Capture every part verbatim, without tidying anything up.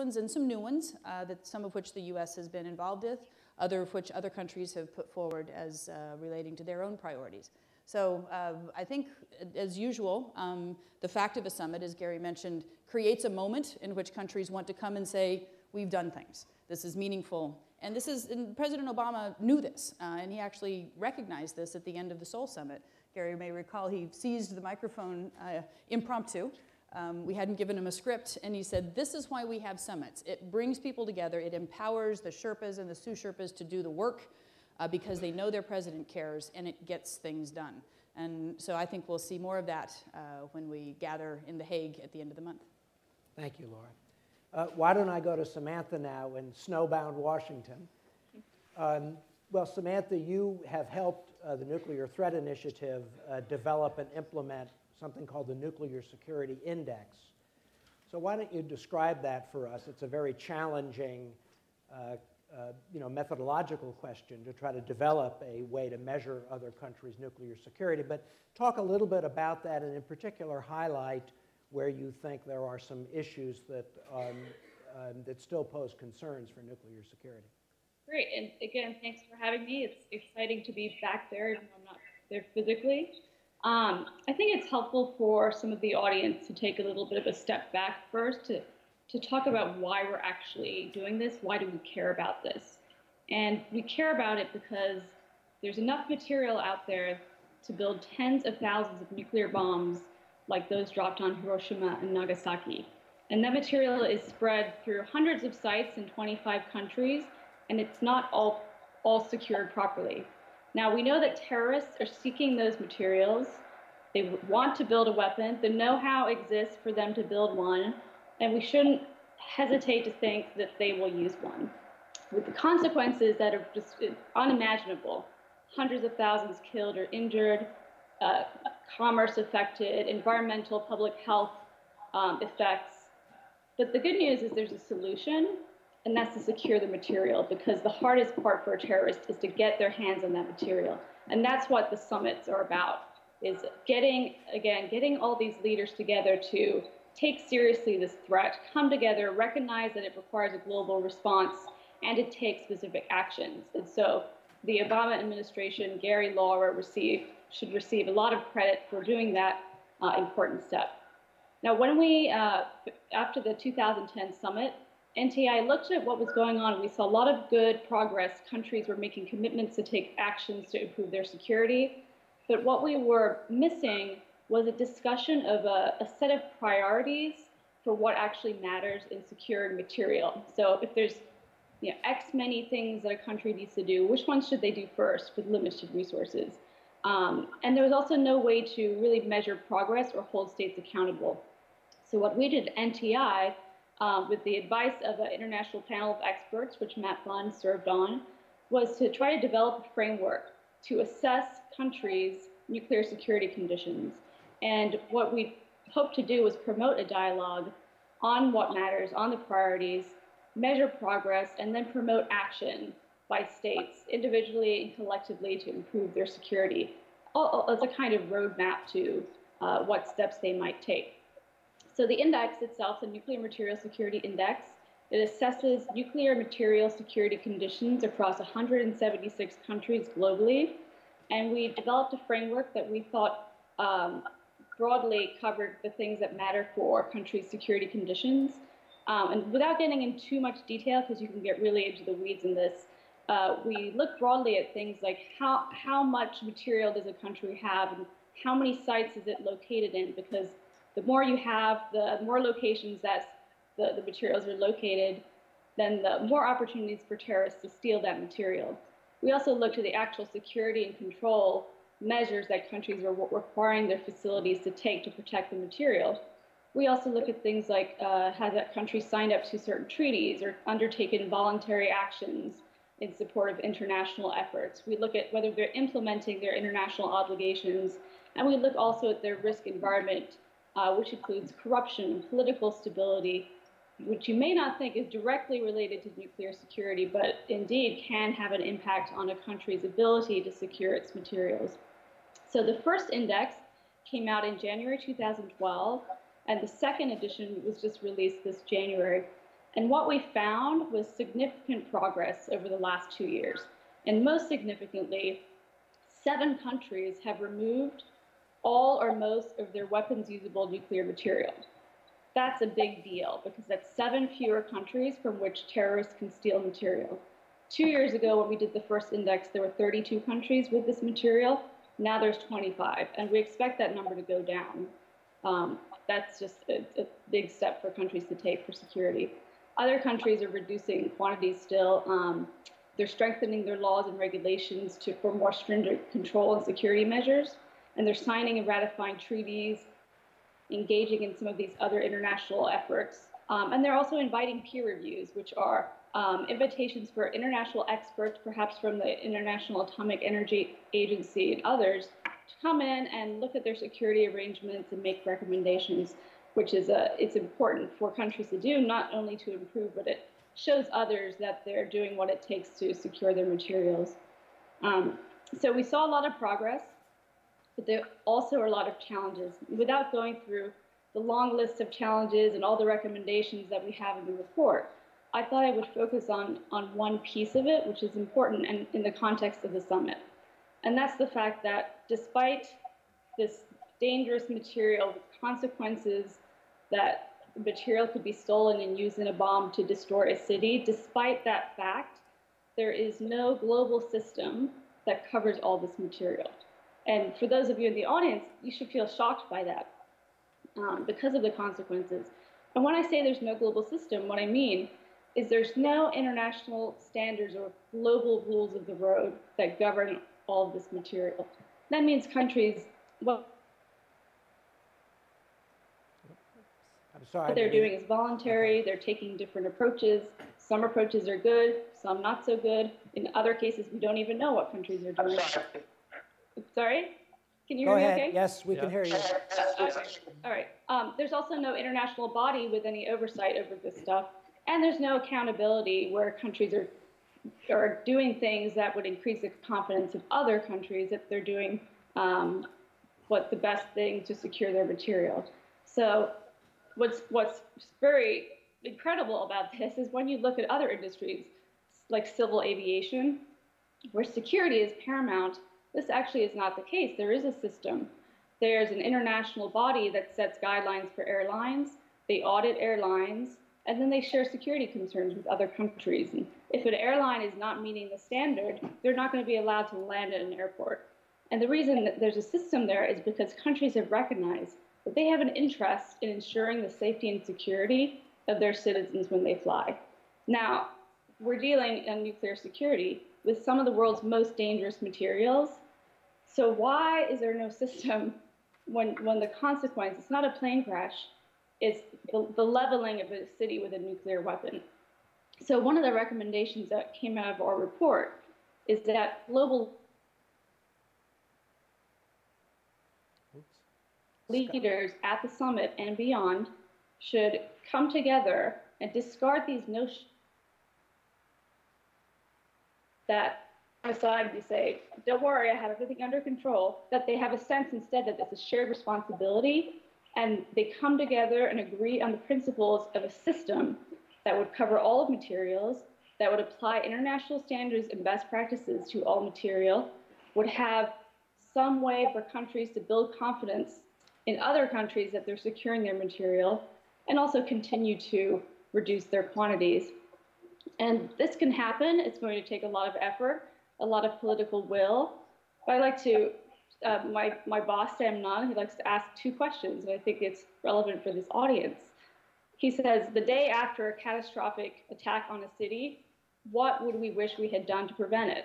ones and some new ones, uh, that some of which the U S has been involved with, other of which other countries have put forward as uh, relating to their own priorities. So uh, I think, as usual, um, the fact of a summit, as Gary mentioned, creates a moment in which countries want to come and say, we've done things. This is meaningful. And this is, and President Obama knew this, uh, and he actually recognized this at the end of the Seoul Summit. Gary may recall he seized the microphone uh, impromptu. Um, we hadn't given him a script, and he said, this is why we have summits. It brings people together. It empowers the Sherpas and the Sous Sherpas to do the work uh, because they know their president cares, and it gets things done. And so I think we'll see more of that uh, when we gather in The Hague at the end of the month. Thank you, Laura. Uh, why don't I go to Samantha now in snowbound Washington? Um, well, Samantha, you have helped uh, the Nuclear Threat Initiative uh, develop and implement something called the Nuclear Security Index. So why don't you describe that for us? It's a very challenging uh, uh, you know, methodological question to try to develop a way to measure other countries' nuclear security. But talk a little bit about that, and in particular highlight where you think there are some issues that, um, um, that still pose concerns for nuclear security. Great, and again, thanks for having me. It's exciting to be back there, even though I'm not there physically. Um, I think it's helpful for some of the audience to take a little bit of a step back first to, to talk about why we're actually doing this. Why do we care about this? And we care about it because there's enough material out there to build tens of thousands of nuclear bombs like those dropped on Hiroshima and Nagasaki. And that material is spread through hundreds of sites in twenty-five countries, and it's not all, all secured properly. Now, we know that terrorists are seeking those materials. They want to build a weapon. The know-how exists for them to build one, and we shouldn't hesitate to think that they will use one, with the consequences that are just unimaginable. Hundreds of thousands killed or injured, Uh, commerce affected, environmental, public health um, effects. But the good news is there's a solution, and that's to secure the material, because the hardest part for a terrorist is to get their hands on that material. And that's what the summits are about, is getting, again, getting all these leaders together to take seriously this threat, come together, recognize that it requires a global response, and to take specific actions. And so the Obama administration, Gary, Laura received should receive a lot of credit for doing that uh, important step. Now, when we, uh, after the two thousand ten summit, N T I looked at what was going on, and we saw a lot of good progress. Countries were making commitments to take actions to improve their security. But what we were missing was a discussion of a, a set of priorities for what actually matters in securing material. So if there's you know, X many things that a country needs to do, which ones should they do first with limited resources? Um, and there was also no way to really measure progress or hold states accountable. So what we did at N T I, um, with the advice of an international panel of experts, which Matt Bond served on, was to try to develop a framework to assess countries' nuclear security conditions. And what we hoped to do was promote a dialogue on what matters, on the priorities, measure progress, and then promote action by states, individually and collectively, to improve their security, as a kind of roadmap to uh, what steps they might take. So the index itself, the Nuclear Material Security Index, it assesses nuclear material security conditions across one hundred seventy-six countries globally. And we developed a framework that we thought um, broadly covered the things that matter for countries' security conditions. Um, and without getting into too much detail, because you can get really into the weeds in this, Uh, we look broadly at things like how, how much material does a country have and how many sites is it located in, because the more you have, the more locations that the, the materials are located, then the more opportunities for terrorists to steal that material. We also look to the actual security and control measures that countries are requiring their facilities to take to protect the material. We also look at things like uh, has that country signed up to certain treaties or undertaken voluntary actions in support of international efforts. We look at whether they're implementing their international obligations, and we look also at their risk environment, uh, which includes corruption and political stability, which you may not think is directly related to nuclear security, but indeed can have an impact on a country's ability to secure its materials. So the first index came out in January two thousand twelve, and the second edition was just released this January. And what we found was significant progress over the last two years. And most significantly, seven countries have removed all or most of their weapons-usable nuclear material. That's a big deal because that's seven fewer countries from which terrorists can steal material. Two years ago, when we did the first index, there were thirty-two countries with this material. Now there's twenty-five, and we expect that number to go down. Um, that's just a, a big step for countries to take for security. Other countries are reducing quantities still. Um, they're strengthening their laws and regulations to, for more stringent control and security measures. And they're signing and ratifying treaties, engaging in some of these other international efforts. Um, and they're also inviting peer reviews, which are um, invitations for international experts, perhaps from the International Atomic Energy Agency and others, to come in and look at their security arrangements and make recommendations, which is a, it's important for countries to do, not only to improve, but it shows others that they're doing what it takes to secure their materials. Um, so we saw a lot of progress. But there also are a lot of challenges. Without going through the long list of challenges and all the recommendations that we have in the report, I thought I would focus on, on one piece of it, which is important and in the context of the summit. And that's the fact that despite this dangerous material with consequences that the material could be stolen and used in a bomb to destroy a city, despite that fact, there is no global system that covers all this material. And for those of you in the audience, you should feel shocked by that um, because of the consequences. And when I say there's no global system, what I mean is there's no international standards or global rules of the road that govern all of this material. That means countries, well, I'm sorry, what they're doing is voluntary. They're taking different approaches. Some approaches are good, some not so good. In other cases, we don't even know what countries are doing. Sorry? Can you hear me okay? Yes, we yeah. can hear you. Uh, okay. All right. Um, there's also no international body with any oversight over this stuff. And there's no accountability where countries are, are doing things that would increase the confidence of other countries if they're doing um, what the best thing to secure their material. So what's, what's very incredible about this is when you look at other industries, like civil aviation, where security is paramount, this actually is not the case. There is a system. There's an international body that sets guidelines for airlines. They audit airlines, and then they share security concerns with other countries. And if an airline is not meeting the standard, they're not going to be allowed to land at an airport. And the reason that there's a system there is because countries have recognized that they have an interest in ensuring the safety and security of their citizens when they fly. Now, we're dealing in nuclear security with some of the world's most dangerous materials. So why is there no system when, when the consequence, it's not a plane crash, it's the, the leveling of a city with a nuclear weapon. So one of the recommendations that came out of our report is that global Oops. leaders at the summit and beyond should come together and discard these notions that aside, you say, don't worry, I have everything under control, that they have a sense instead that it's a shared responsibility, and they come together and agree on the principles of a system that would cover all of materials, that would apply international standards and best practices to all material, would have some way for countries to build confidence in other countries that they're securing their material, and also continue to reduce their quantities. And this can happen. It's going to take a lot of effort, a lot of political will. But I like to, uh, my, my boss, Sam Nunn, he likes to ask two questions, and I think it's relevant for this audience. He says, the day after a catastrophic attack on a city, what would we wish we had done to prevent it?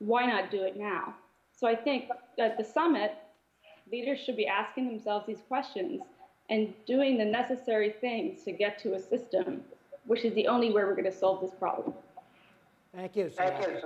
Why not do it now? So I think at the summit, leaders should be asking themselves these questions and doing the necessary things to get to a system, which is the only way we're going to solve this problem. Thank you, Samantha.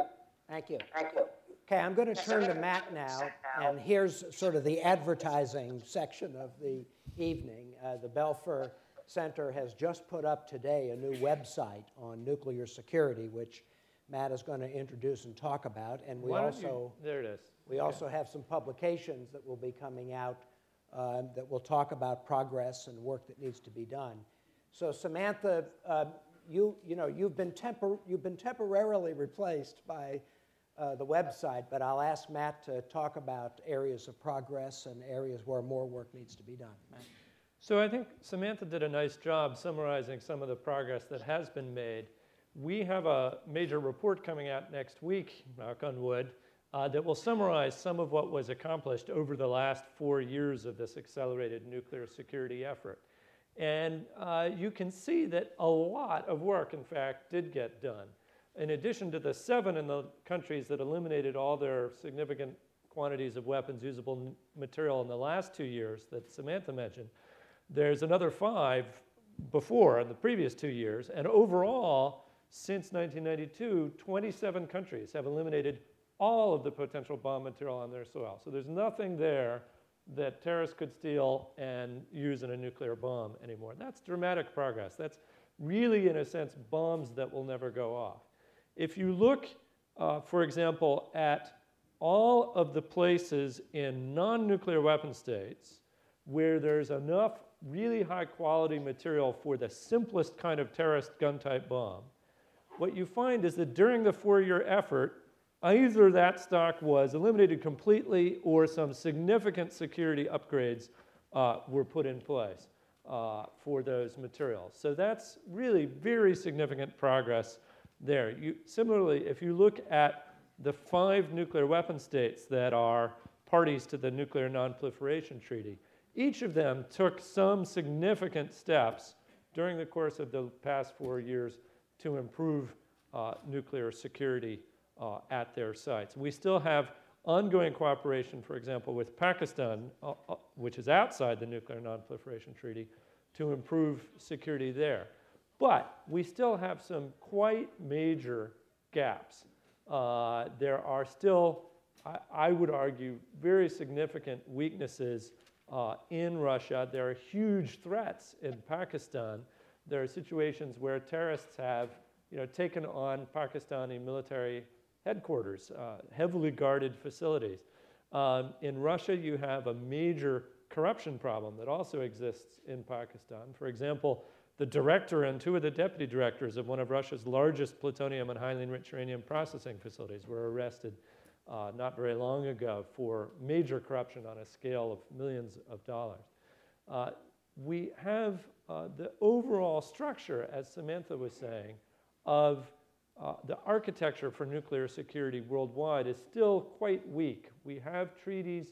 Thank you. Thank you. Okay, I'm going to turn to Matt now, and here's sort of the advertising section of the evening. Uh, the Belfer Center has just put up today a new website on nuclear security, which Matt is going to introduce and talk about, and we Why also you, there it is. We yeah. also have some publications that will be coming out uh, that will talk about progress and work that needs to be done. So Samantha, uh, you, you know, you've been, tempor you've been temporarily replaced by uh, the website, but I'll ask Matt to talk about areas of progress and areas where more work needs to be done. Matt? So I think Samantha did a nice job summarizing some of the progress that has been made. We have a major report coming out next week, knock on wood, uh, that will summarize some of what was accomplished over the last four years of this accelerated nuclear security effort. And uh, you can see that a lot of work, in fact, did get done. In addition to the seven in the countries that eliminated all their significant quantities of weapons usable material in the last two years that Samantha mentioned, there's another five before in the previous two years. And overall, since nineteen ninety-two, twenty-seven countries have eliminated all of the potential bomb material on their soil. So there's nothing there that terrorists could steal and use in a nuclear bomb anymore. That's dramatic progress. That's really, in a sense, bombs that will never go off. If you look, uh, for example, at all of the places in non-nuclear weapon states where there's enough really high-quality material for the simplest kind of terrorist gun-type bomb, what you find is that during the four-year effort, either that stock was eliminated completely or some significant security upgrades uh, were put in place uh, for those materials. So that's really very significant progress there. You, similarly, if you look at the five nuclear weapon states that are parties to the Nuclear Non-Proliferation Treaty, each of them took some significant steps during the course of the past four years to improve uh, nuclear security uh, at their sites. We still have ongoing cooperation, for example, with Pakistan, uh, uh, which is outside the Nuclear Non-Proliferation Treaty, to improve security there. But we still have some quite major gaps. Uh, there are still, I, I would argue, very significant weaknesses Uh, in Russia. There are huge threats in Pakistan. There are situations where terrorists have you know, taken on Pakistani military headquarters, uh, heavily guarded facilities. Um, in Russia, you have a major corruption problem that also exists in Pakistan. For example, the director and two of the deputy directors of one of Russia's largest plutonium and highly enriched uranium processing facilities were arrested Uh, not very long ago for major corruption on a scale of millions of dollars. Uh, we have uh, the overall structure, as Samantha was saying, of uh, the architecture for nuclear security worldwide is still quite weak. We have treaties,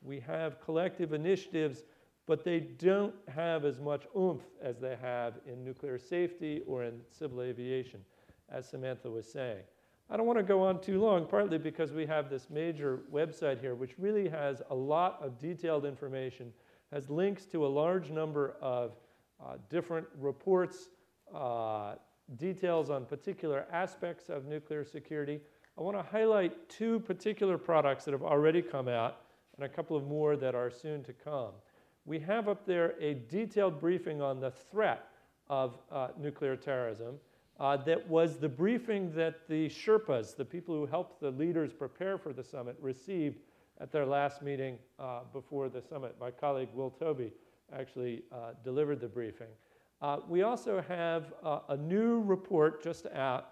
we have collective initiatives, but they don't have as much oomph as they have in nuclear safety or in civil aviation, as Samantha was saying. I don't want to go on too long, partly because we have this major website here, which really has a lot of detailed information, has links to a large number of uh, different reports, uh, details on particular aspects of nuclear security. I want to highlight two particular products that have already come out and a couple of more that are soon to come. We have up there a detailed briefing on the threat of uh, nuclear terrorism. Uh, that was the briefing that the Sherpas, the people who helped the leaders prepare for the summit, received at their last meeting uh, before the summit. My colleague Will Tobey actually uh, delivered the briefing. Uh, we also have uh, a new report just out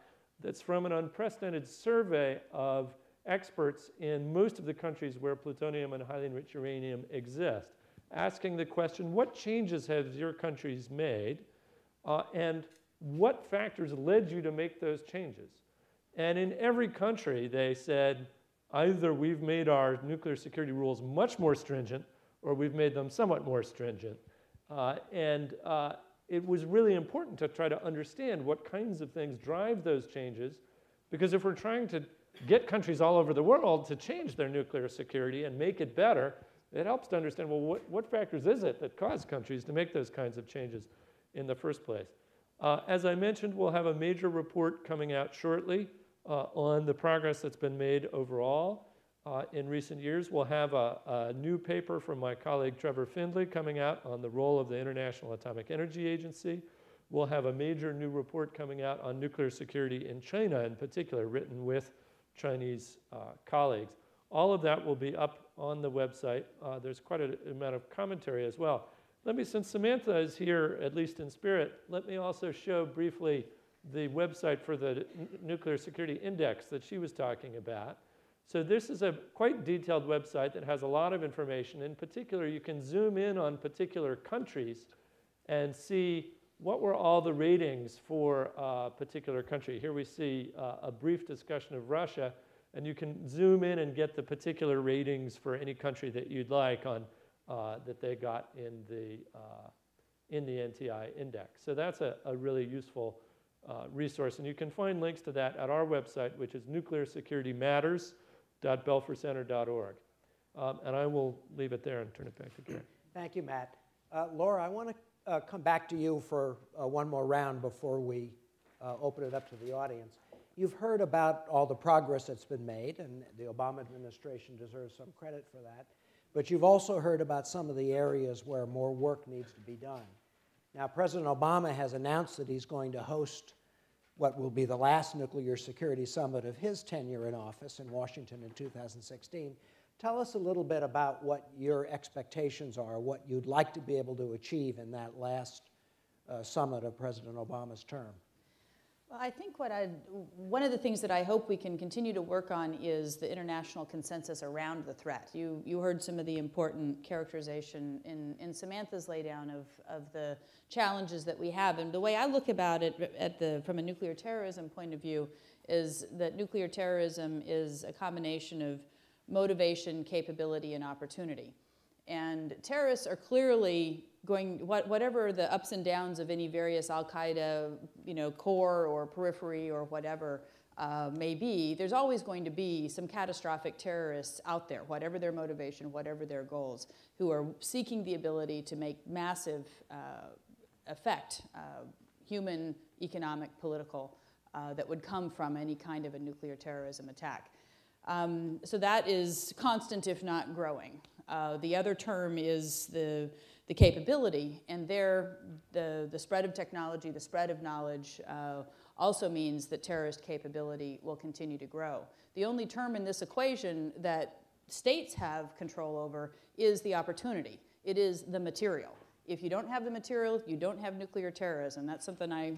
that's from an unprecedented survey of experts in most of the countries where plutonium and highly enriched uranium exist, asking the question, what changes have your countries made? Uh, and what factors led you to make those changes? And in every country, they said, either we've made our nuclear security rules much more stringent, or we've made them somewhat more stringent. Uh, and uh, it was really important to try to understand what kinds of things drive those changes, because if we're trying to get countries all over the world to change their nuclear security and make it better, it helps to understand, well, what, what factors is it that cause countries to make those kinds of changes in the first place? Uh, as I mentioned, we'll have a major report coming out shortly uh, on the progress that's been made overall uh, in recent years. We'll have a, a new paper from my colleague Trevor Findlay coming out on the role of the International Atomic Energy Agency. We'll have a major new report coming out on nuclear security in China in particular, written with Chinese uh, colleagues. All of that will be up on the website. Uh, there's quite an amount of commentary as well. Let me, since Samantha is here, at least in spirit, let me also show briefly the website for the Nuclear Security Index that she was talking about. So this is a quite detailed website that has a lot of information. In particular, you can zoom in on particular countries and see what were all the ratings for a particular country. Here we see uh, a brief discussion of Russia, and you can zoom in and get the particular ratings for any country that you'd like on uh, that they got in the uh, in the N T I index. So that's a, a really useful uh, resource, and you can find links to that at our website, which is nuclear security matters dot belfer center dot org. Um, and I will leave it there and turn it back to Gary. Thank you, Matt. Uh, Laura, I want to Uh, come back to you for uh, one more round before we uh, open it up to the audience. You've heard about all the progress that's been made, and the Obama administration deserves some credit for that. But you've also heard about some of the areas where more work needs to be done. Now, President Obama has announced that he's going to host what will be the last nuclear security summit of his tenure in office in Washington in two thousand sixteen. Tell us a little bit about what your expectations are, what you'd like to be able to achieve in that last uh, summit of President Obama's term. Well, I think what I'd, one of the things that I hope we can continue to work on is the international consensus around the threat. You, you heard some of the important characterization in, in Samantha's laydown of, of the challenges that we have. And the way I look about it at the, from a nuclear terrorism point of view is that nuclear terrorism is a combination of motivation, capability, and opportunity. And terrorists are clearly going, what, whatever the ups and downs of any various al-Qaeda, you know, core or periphery or whatever uh, may be, there's always going to be some catastrophic terrorists out there, whatever their motivation, whatever their goals, who are seeking the ability to make massive uh, effect, uh, human, economic, political, uh, that would come from any kind of a nuclear terrorism attack. Um, so that is constant, if not growing. Uh, the other term is the, the capability, and there the, the spread of technology, the spread of knowledge uh, also means that terrorist capability will continue to grow. The only term in this equation that states have control over is the opportunity. It is the material. If you don't have the material, you don't have nuclear terrorism. That's something I,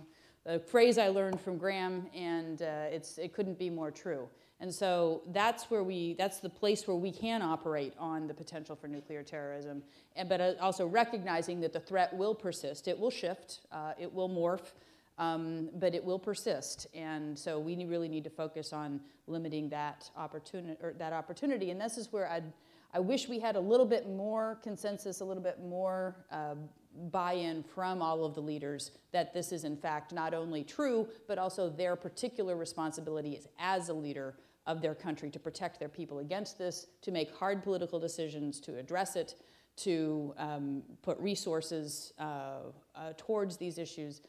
a phrase I learned from Graham, and uh, it's, it couldn't be more true. And so that's where we, that's the place where we can operate on the potential for nuclear terrorism, and, but also recognizing that the threat will persist. It will shift, uh, it will morph, um, but it will persist. And so we really need to focus on limiting that opportunity, or that opportunity. And this is where I'd, I wish we had a little bit more consensus, a little bit more uh, buy-in from all of the leaders that this is in fact not only true, but also their particular responsibility is as a leader of their country to protect their people against this, to make hard political decisions, to address it, to um, put resources uh, uh, towards these issues.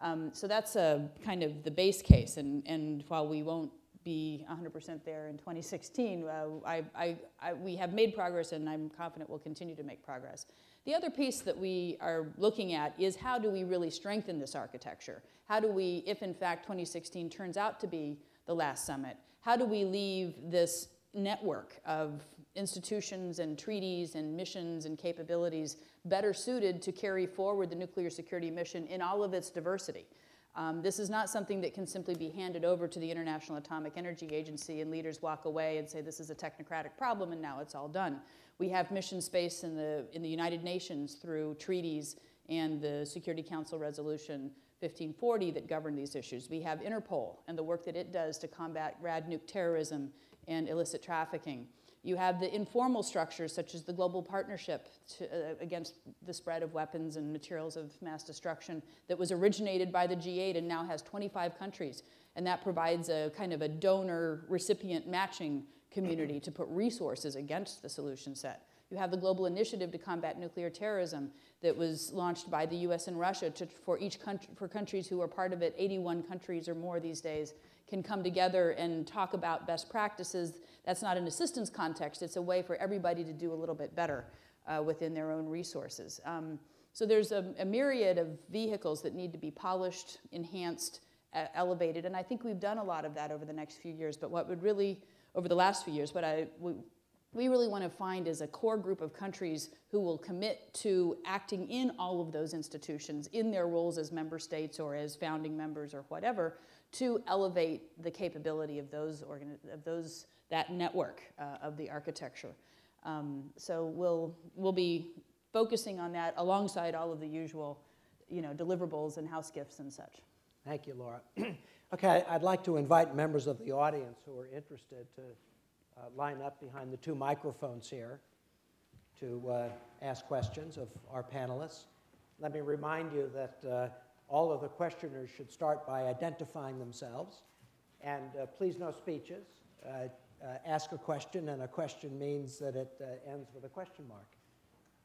Um, so that's a, kind of the base case, and, and while we won't be one hundred percent there in twenty sixteen. Uh, I, I, I, we have made progress, and I'm confident we'll continue to make progress. The other piece that we are looking at is how do we really strengthen this architecture? How do we, if in fact twenty sixteen turns out to be the last summit, how do we leave this network of institutions and treaties and missions and capabilities better suited to carry forward the nuclear security mission in all of its diversity? Um, this is not something that can simply be handed over to the International Atomic Energy Agency and leaders walk away and say this is a technocratic problem and now it's all done. We have mission space in the, in the United Nations through treaties and the Security Council Resolution fifteen forty that govern these issues. We have Interpol and the work that it does to combat rad nuke terrorism and illicit trafficking. You have the informal structures such as the Global Partnership to, uh, against the spread of weapons and materials of mass destruction that was originated by the G eight and now has twenty-five countries. And that provides a kind of a donor-recipient matching community to put resources against the solution set. You have the Global Initiative to Combat Nuclear Terrorism that was launched by the U S and Russia to, for, each country, for countries who are part of it, eighty-one countries or more these days, can come together and talk about best practices. That's not an assistance context. It's a way for everybody to do a little bit better uh, within their own resources. Um, so there's a, a myriad of vehicles that need to be polished, enhanced, uh, elevated, and I think we've done a lot of that over the next few years. But what would really, over the last few years, but I, we, we really want to find is a core group of countries who will commit to acting in all of those institutions in their roles as member states or as founding members or whatever to elevate the capability of those organ of those that network uh, of the architecture. Um, so we'll we'll be focusing on that alongside all of the usual, you know, deliverables and house gifts and such. Thank you, Laura. Okay, I'd like to invite members of the audience who are interested to Uh, line up behind the two microphones here to uh, ask questions of our panelists. Let me remind you that uh, all of the questioners should start by identifying themselves. And uh, please, no speeches. Uh, uh, ask a question, and a question means that it uh, ends with a question mark.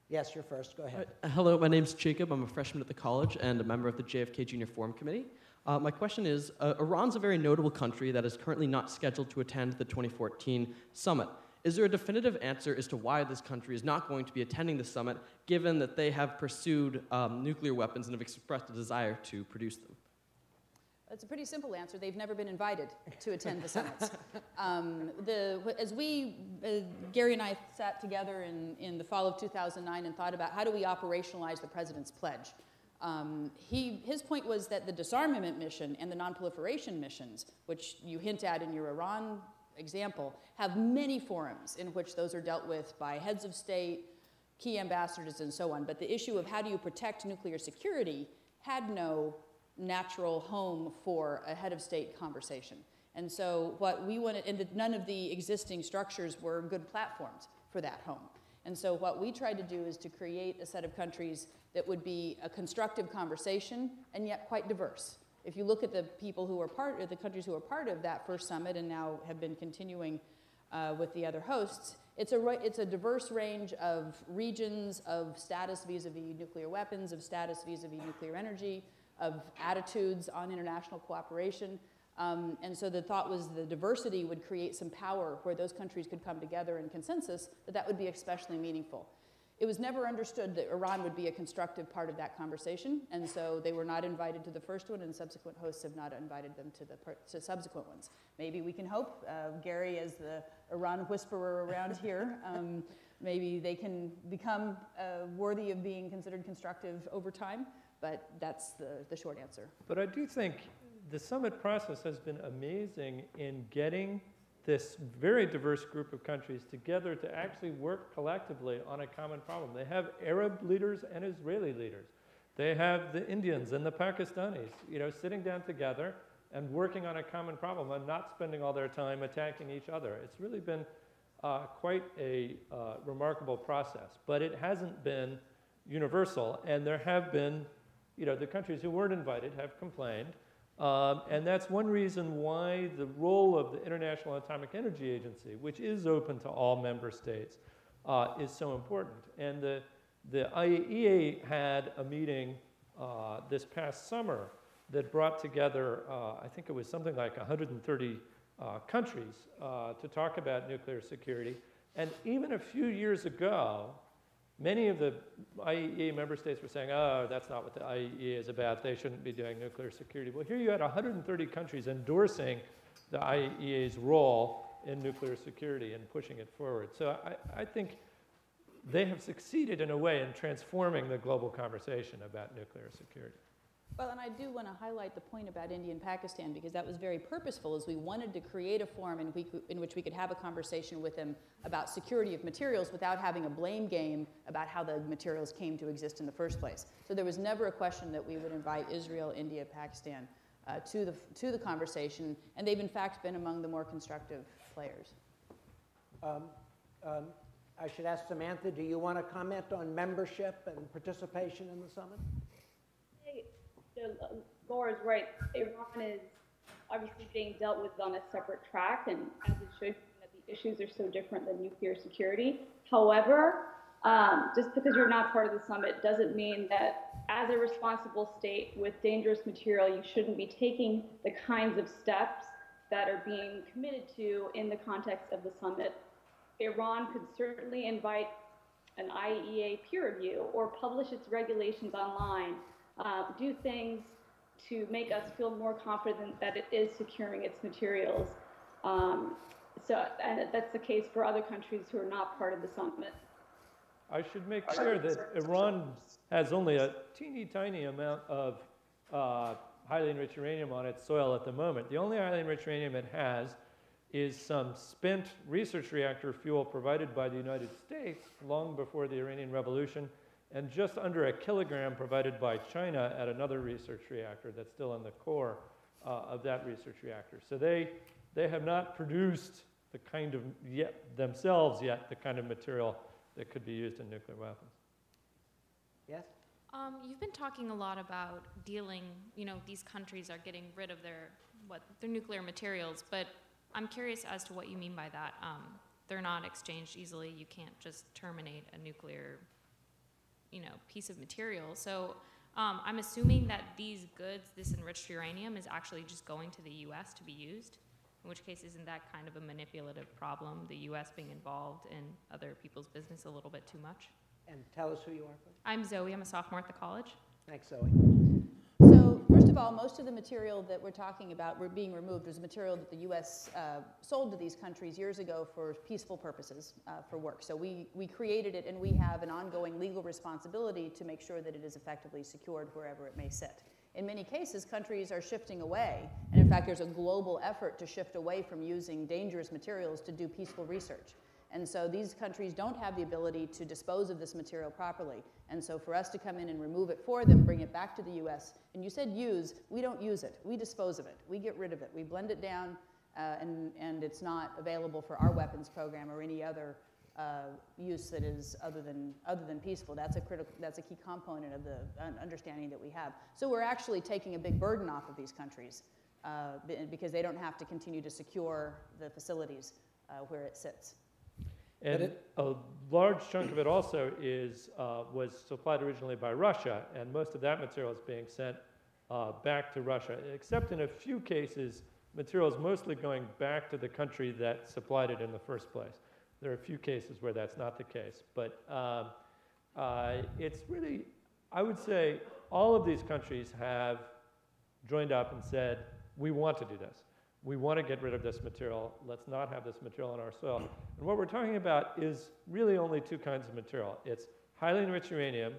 Yes, you're first. Go ahead. Uh, hello, my name's Jacob. I'm a freshman at the college and a member of the J F K Junior Forum Committee. Uh, my question is, uh, Iran's a very notable country that is currently not scheduled to attend the twenty fourteen summit. Is there a definitive answer as to why this country is not going to be attending the summit, given that they have pursued um, nuclear weapons and have expressed a desire to produce them? That's a pretty simple answer. They've never been invited to attend the summits. Um, the, as we, uh, Gary and I sat together in, in the fall of two thousand nine and thought about how do we operationalize the president's pledge. Um, he, his point was that the disarmament mission and the nonproliferation missions, which you hint at in your Iran example, have many forums in which those are dealt with by heads of state, key ambassadors, and so on. But the issue of how do you protect nuclear security had no natural home for a head of state conversation. And so what we wanted, and the, none of the existing structures were good platforms for that home. And so what we tried to do is to create a set of countries that would be a constructive conversation and yet quite diverse. If you look at the people who are part of the countries who are part of that first summit and now have been continuing uh, with the other hosts, it's a, it's a diverse range of regions, of status vis-a-vis nuclear weapons, of status vis-a-vis nuclear energy, of attitudes on international cooperation. Um, and so the thought was the diversity would create some power where those countries could come together in consensus, that that would be especially meaningful. It was never understood that Iran would be a constructive part of that conversation, and so they were not invited to the first one, and subsequent hosts have not invited them to the to subsequent ones. Maybe we can hope, uh, Gary as the Iran whisperer around here, um, maybe they can become uh, worthy of being considered constructive over time, but that's the, the short answer. But I do think the summit process has been amazing in getting this very diverse group of countries together to actually work collectively on a common problem. They have Arab leaders and Israeli leaders. They have the Indians and the Pakistanis, you know, sitting down together and working on a common problem and not spending all their time attacking each other. It's really been uh, quite a uh, remarkable process, but it hasn't been universal. And there have been, you know, the countries who weren't invited have complained. Um, and that's one reason why the role of the International Atomic Energy Agency, which is open to all member states, uh, is so important. And the, the I A E A had a meeting uh, this past summer that brought together, uh, I think it was something like one hundred thirty uh, countries uh, to talk about nuclear security. And even a few years ago, many of the I A E A member states were saying, oh, that's not what the I A E A is about. They shouldn't be doing nuclear security. Well, here you had one hundred thirty countries endorsing the I A E A's role in nuclear security and pushing it forward. So I, I think they have succeeded in a way in transforming the global conversation about nuclear security. Well, and I do want to highlight the point about India and Pakistan, because that was very purposeful, as we wanted to create a forum in, we, in which we could have a conversation with them about security of materials without having a blame game about how the materials came to exist in the first place. So there was never a question that we would invite Israel, India, Pakistan uh, to, the, to the conversation, and they've in fact been among the more constructive players. Um, um, I should ask Samantha, do you want to comment on membership and participation in the summit? So Laura's right, Iran is obviously being dealt with on a separate track, and as it should, that the issues are so different than nuclear security. However, um, just because you're not part of the summit doesn't mean that as a responsible state with dangerous material, you shouldn't be taking the kinds of steps that are being committed to in the context of the summit. Iran could certainly invite an I A E A peer review or publish its regulations online. Uh, do things to make us feel more confident that it is securing its materials. Um, So, and that's the case for other countries who are not part of the summit. I should make clear that Iran has only a teeny tiny amount of uh, highly enriched uranium on its soil at the moment. The only highly enriched uranium it has is some spent research reactor fuel provided by the United States long before the Iranian Revolution, and just under a kilogram provided by China at another research reactor that's still in the core uh, of that research reactor. So they, they have not produced the kind of yet themselves yet the kind of material that could be used in nuclear weapons. Yes? Um, you've been talking a lot about dealing, you know, these countries are getting rid of their, what, their nuclear materials, but I'm curious as to what you mean by that. Um, they're not exchanged easily. You can't just terminate a nuclear, you know, piece of material. So um, I'm assuming that these goods, this enriched uranium, is actually just going to the U S to be used, in which case isn't that kind of a manipulative problem, the U S being involved in other people's business a little bit too much? And tell us who you are, please. I'm Zoe. I'm a sophomore at the college. Thanks, Zoe. So first of all, most of the material that we're talking about were being removed was material that the U S uh, sold to these countries years ago for peaceful purposes, uh, for work. So we, we created it, and we have an ongoing legal responsibility to make sure that it is effectively secured wherever it may sit. In many cases, countries are shifting away, and in fact, there's a global effort to shift away from using dangerous materials to do peaceful research. And so these countries don't have the ability to dispose of this material properly. And so for us to come in and remove it for them, bring it back to the U S, and you said use, we don't use it. We dispose of it. We get rid of it. We blend it down, uh, and, and it's not available for our weapons program or any other uh, use that is other than, other than peaceful. That's a, critical, that's a key component of the understanding that we have. So we're actually taking a big burden off of these countries uh, because they don't have to continue to secure the facilities uh, where it sits. And it, a large chunk of it also is, uh, was supplied originally by Russia, and most of that material is being sent uh, back to Russia, except in a few cases, material is mostly going back to the country that supplied it in the first place. There are a few cases where that's not the case, but um, uh, it's really, I would say, all of these countries have joined up and said, we want to do this. We want to get rid of this material. Let's not have this material on our soil. And what we're talking about is really only two kinds of material. It's highly enriched uranium,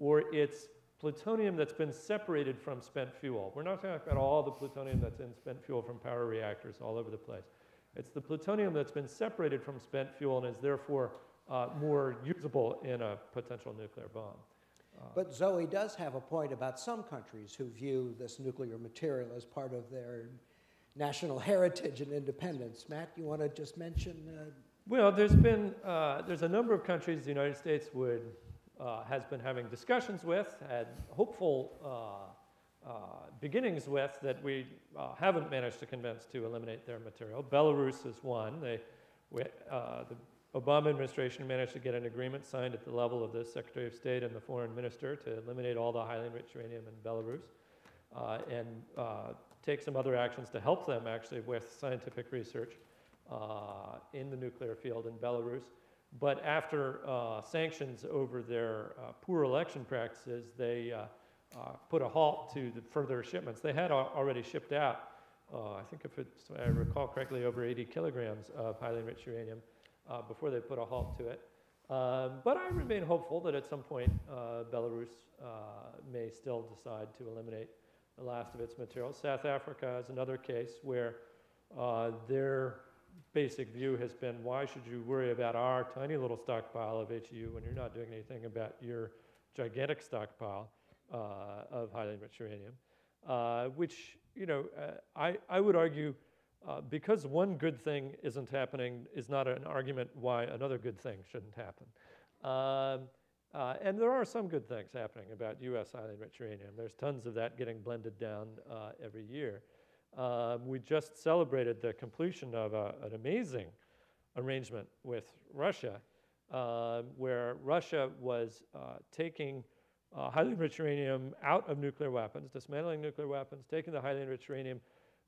or it's plutonium that's been separated from spent fuel. We're not talking about all the plutonium that's in spent fuel from power reactors all over the place. It's the plutonium that's been separated from spent fuel and is therefore uh, more usable in a potential nuclear bomb. Uh, but Zoe does have a point about some countries who view this nuclear material as part of their national heritage and independence. Matt, you want to just mention? Uh... Well, there's been uh, there's a number of countries the United States would uh, has been having discussions with, had hopeful uh, uh, beginnings with that we uh, haven't managed to convince to eliminate their material. Belarus is one. They, we, uh, the Obama administration managed to get an agreement signed at the level of the Secretary of State and the Foreign Minister to eliminate all the highly enriched uranium in Belarus, uh, and. Uh, take some other actions to help them actually with scientific research uh, in the nuclear field in Belarus. But after uh, sanctions over their uh, poor election practices, they uh, uh, put a halt to the further shipments. They had already shipped out, uh, I think if it's, I recall correctly, over eighty kilograms of highly enriched uranium uh, before they put a halt to it. Um, but I remain hopeful that at some point uh, Belarus uh, may still decide to eliminate the last of its material. South Africa is another case where uh, their basic view has been, why should you worry about our tiny little stockpile of H U when you're not doing anything about your gigantic stockpile uh, of highly enriched uranium? Uh, which, you know, uh, I, I would argue uh, because one good thing isn't happening is not an argument why another good thing shouldn't happen. Um, Uh, and there are some good things happening about U S highly enriched uranium. There's tons of that getting blended down uh, every year. Um, we just celebrated the completion of a, an amazing arrangement with Russia, uh, where Russia was uh, taking uh, highly enriched uranium out of nuclear weapons, dismantling nuclear weapons, taking the highly enriched uranium.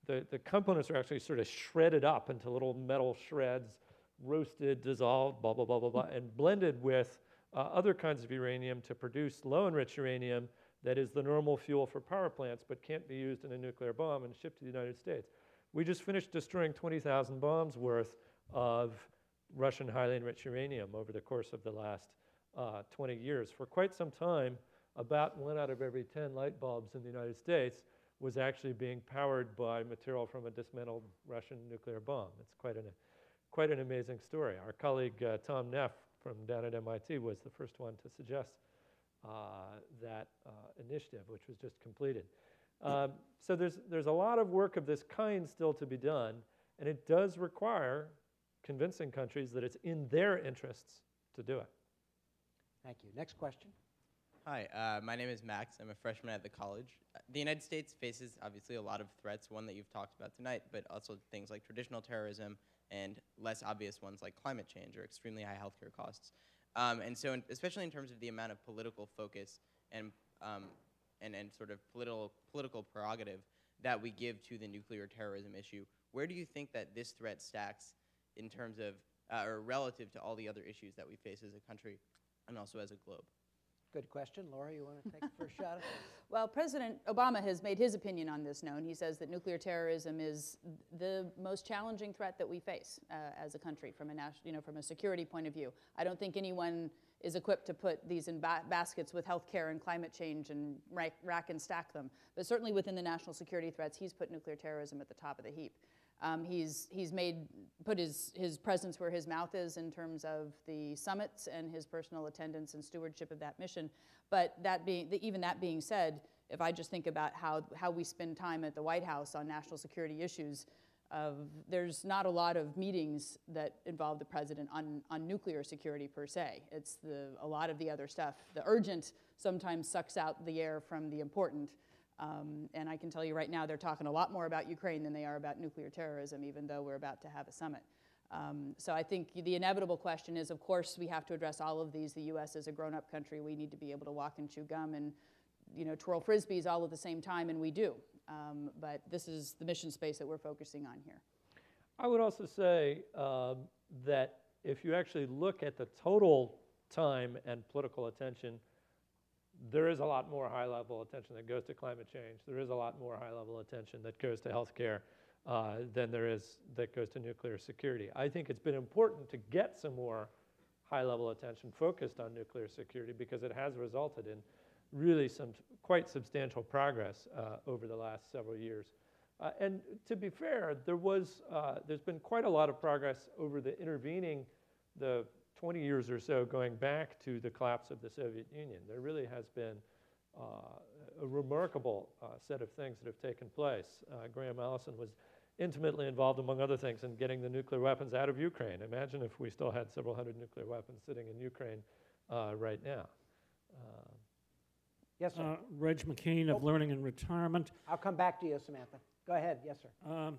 The, the components are actually sort of shredded up into little metal shreds, roasted, dissolved, blah, blah, blah, blah, blah, and blended with Uh, other kinds of uranium to produce low-enriched uranium that is the normal fuel for power plants but can't be used in a nuclear bomb and shipped to the United States. We just finished destroying twenty thousand bombs worth of Russian highly enriched uranium over the course of the last uh, twenty years. For quite some time, about one out of every ten light bulbs in the United States was actually being powered by material from a dismantled Russian nuclear bomb. It's quite an, quite an amazing story. Our colleague uh, Tom Neff from down at M I T was the first one to suggest uh, that uh, initiative, which was just completed. Um, so there's, there's a lot of work of this kind still to be done, and it does require convincing countries that it's in their interests to do it. Thank you. Next question. Hi, uh, my name is Max. I'm a freshman at the college. The United States faces, obviously, a lot of threats, one that you've talked about tonight, but also things like traditional terrorism and less obvious ones like climate change or extremely high healthcare costs. Um, and so, in, especially in terms of the amount of political focus and um, and, and sort of political, political prerogative that we give to the nuclear terrorism issue, where do you think that this threat stacks in terms of, uh, or relative to all the other issues that we face as a country and also as a globe? Good question. Laura, you want to take the first shot at this? Well, President Obama has made his opinion on this known. He says that nuclear terrorism is the most challenging threat that we face uh, as a country from a national, you know, from a security point of view. I don't think anyone is equipped to put these in ba baskets with healthcare and climate change and rack, rack and stack them. But certainly within the national security threats, he's put nuclear terrorism at the top of the heap. Um, he's he's made put his his presence where his mouth is in terms of the summits and his personal attendance and stewardship of that mission. But that being even that being said, if I just think about how how we spend time at the White House on national security issues, uh, there's not a lot of meetings that involve the president on on nuclear security per se. It's the a lot of the other stuff. The urgent sometimes sucks out the air from the important. Um, and I can tell you right now, they're talking a lot more about Ukraine than they are about nuclear terrorism, even though we're about to have a summit. Um, so I think the inevitable question is, of course, we have to address all of these. The U S is a grown-up country. We need to be able to walk and chew gum and, you know, twirl frisbees all at the same time, and we do. Um, but this is the mission space that we're focusing on here. I would also say um, that if you actually look at the total time and political attention, there is a lot more high-level attention that goes to climate change. There is a lot more high-level attention that goes to healthcare uh, than there is that goes to nuclear security. I think it's been important to get some more high-level attention focused on nuclear security because it has resulted in really some quite substantial progress uh, over the last several years. Uh, and to be fair, there was uh, there's been quite a lot of progress over the intervening the. twenty years or so going back to the collapse of the Soviet Union. There really has been uh, a remarkable uh, set of things that have taken place. Uh, Graham Allison was intimately involved, among other things, in getting the nuclear weapons out of Ukraine. Imagine if we still had several hundred nuclear weapons sitting in Ukraine uh, right now. Uh, yes, sir. Uh, Reg McKean of oh. Learning and Retirement. I'll come back to you, Samantha. Go ahead. Yes, sir. Um,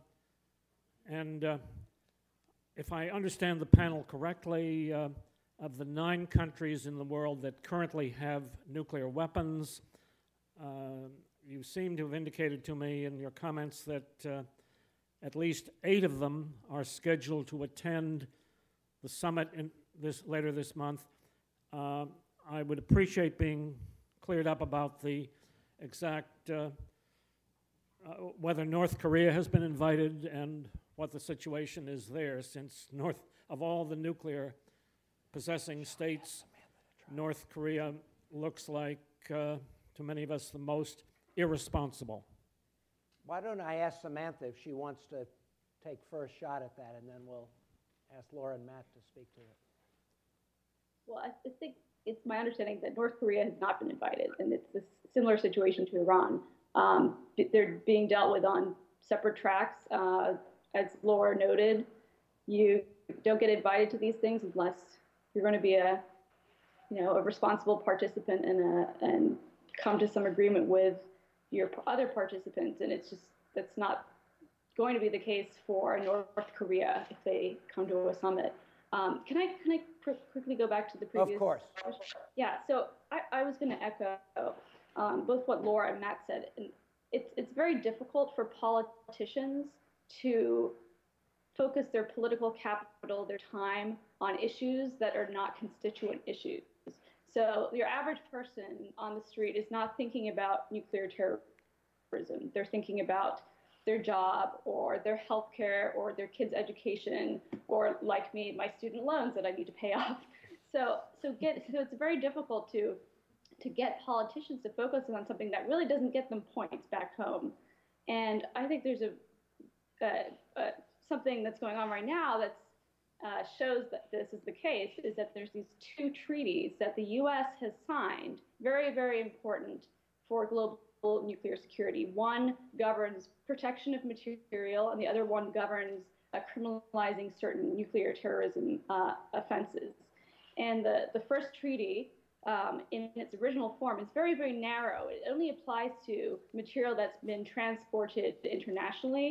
and. Uh, If I understand the panel correctly, uh, of the nine countries in the world that currently have nuclear weapons, uh, you seem to have indicated to me in your comments that uh, at least eight of them are scheduled to attend the summit in this, later this month. Uh, I would appreciate being cleared up about the exact, uh, uh, whether North Korea has been invited and what the situation is there, since north of all the nuclear possessing states, North Korea looks like, uh, to many of us, the most irresponsible. Why don't I ask Samantha if she wants to take first shot at that, and then we'll ask Laura and Matt to speak to it. Well, I think it's my understanding that North Korea has not been invited, and it's a similar situation to Iran. Um, they're being dealt with on separate tracks. Uh, As Laura noted, you don't get invited to these things unless you're going to be a, you know, a responsible participant and a, and come to some agreement with your other participants. And it's just that's not going to be the case for North Korea if they come to a summit. Um, can I can I pr quickly go back to the previous? Of course. Yeah. So I, I was going to echo um, both what Laura and Matt said. And it's it's very difficult for politicians to focus their political capital, their time on issues that are not constituent issues. So your average person on the street is not thinking about nuclear terrorism. They're thinking about their job or their health care or their kids' education or like me, my student loans that I need to pay off. So, so get so it's very difficult to to get politicians to focus on something that really doesn't get them points back home. And I think there's a uh, uh, something that's going on right now that uh, shows that this is the case, is that there's these two treaties that the U S has signed, very, very important for global nuclear security. One governs protection of material, and the other one governs uh, criminalizing certain nuclear terrorism uh, offenses. And the, the first treaty, Um, in its original form, it's very, very narrow. It only applies to material that's been transported internationally.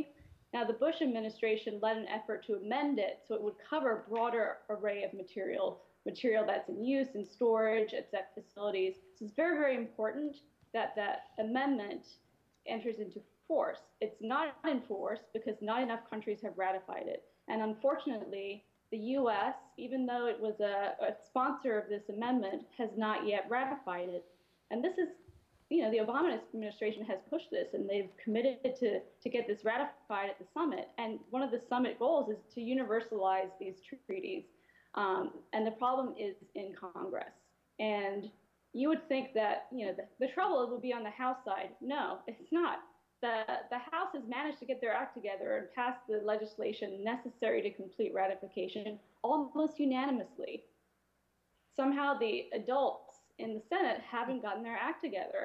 Now, the Bush administration led an effort to amend it so it would cover a broader array of material, material that's in use, in storage, it's at facilities. So it's very, very important that that amendment enters into force. It's not in force because not enough countries have ratified it. And unfortunately, the U S, even though it was a, a sponsor of this amendment, has not yet ratified it. And this is, you know, the Obama administration has pushed this, and they've committed to, to get this ratified at the summit. And one of the summit goals is to universalize these treaties. Um, and the problem is in Congress. And you would think that, you know, the, the trouble will be on the House side. No, it's not. The, the House has managed to get their act together and pass the legislation necessary to complete ratification almost unanimously. Somehow the adults in the Senate haven't gotten their act together.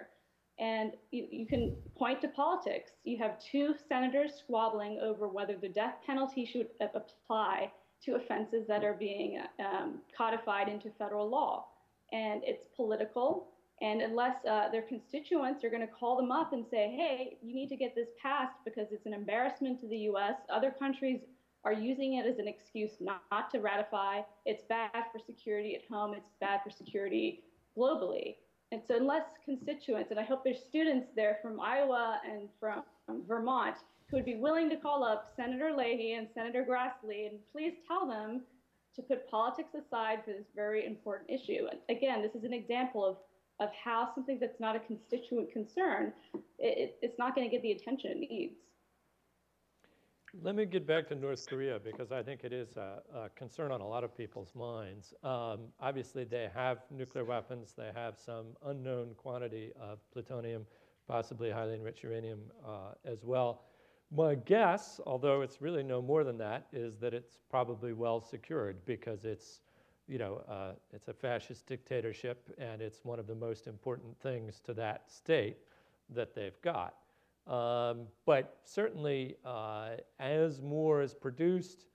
And you, you can point to politics. You have two senators squabbling over whether the death penalty should apply to offenses that are being um, codified into federal law. And it's political. And unless uh, their constituents are going to call them up and say, hey, you need to get this passed because it's an embarrassment to the U S, other countries are using it as an excuse not, not to ratify. It's bad for security at home. It's bad for security globally. And so unless constituents, and I hope there's students there from Iowa and from Vermont who would be willing to call up Senator Leahy and Senator Grassley and please tell them to put politics aside for this very important issue. And again, this is an example of of how something that's not a constituent concern, it, it's not going to get the attention it needs. Let me get back to North Korea, because I think it is a, a concern on a lot of people's minds. Um, obviously, they have nuclear weapons. They have some unknown quantity of plutonium, possibly highly enriched uranium uh, as well. My guess, although it's really no more than that, is that it's probably well secured, because it's you know, uh, it's a fascist dictatorship, and it's one of the most important things to that state that they've got. Um, but certainly, uh, as more is produced,